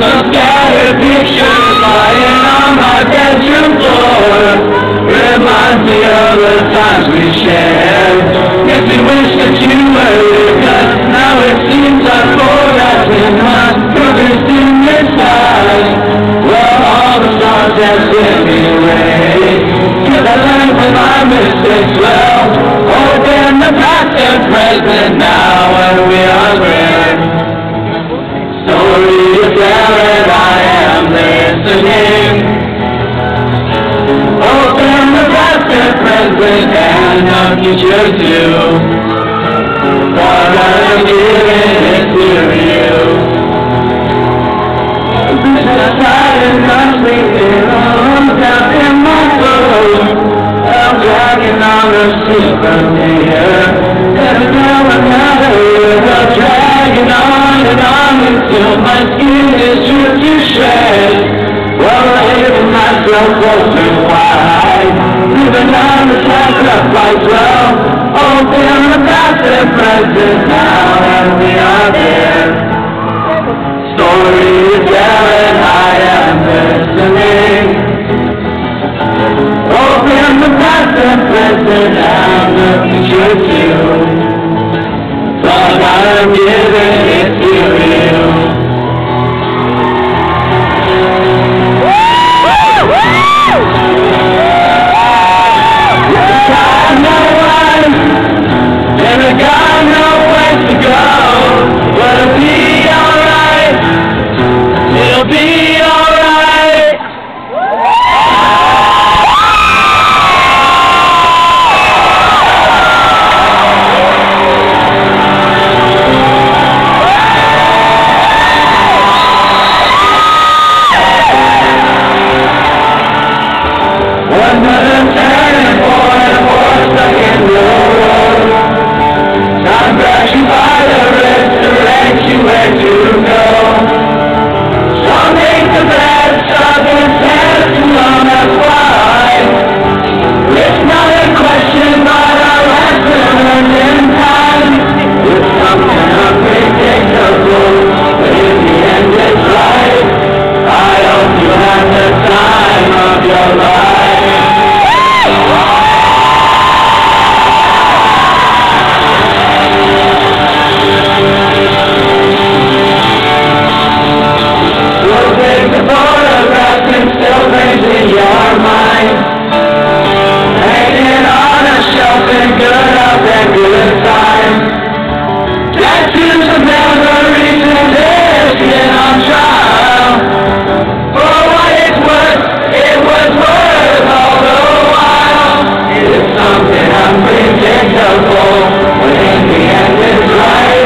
look at her picture lying on my bedroom floor. Reminds me of the times we shared. Makes me wish that you were with us. Now it seems I've forgotten my brothers in this time. Well, all the stars have sent me away. Cause I learned from my mistakes well. Oh, damn the past and present now when we are grand. Sorry to tell it, I am listening. Oh, damn the past and present and the future too. What I'm giving is to you. This is tight and I'm sleeping down in my soul. I'm dragging on the seat from here. And now I'm dragging on and on until my skin is ripped to shreds. Well, I hear myself open wide, living on the sacrifice. Well, oh, damn the past and present now, and we are there. Story is telling, I am listening. Oh, damn the past and present and the future too. Thought I'm giving it to you. Something unpredictable, but in the end it's right.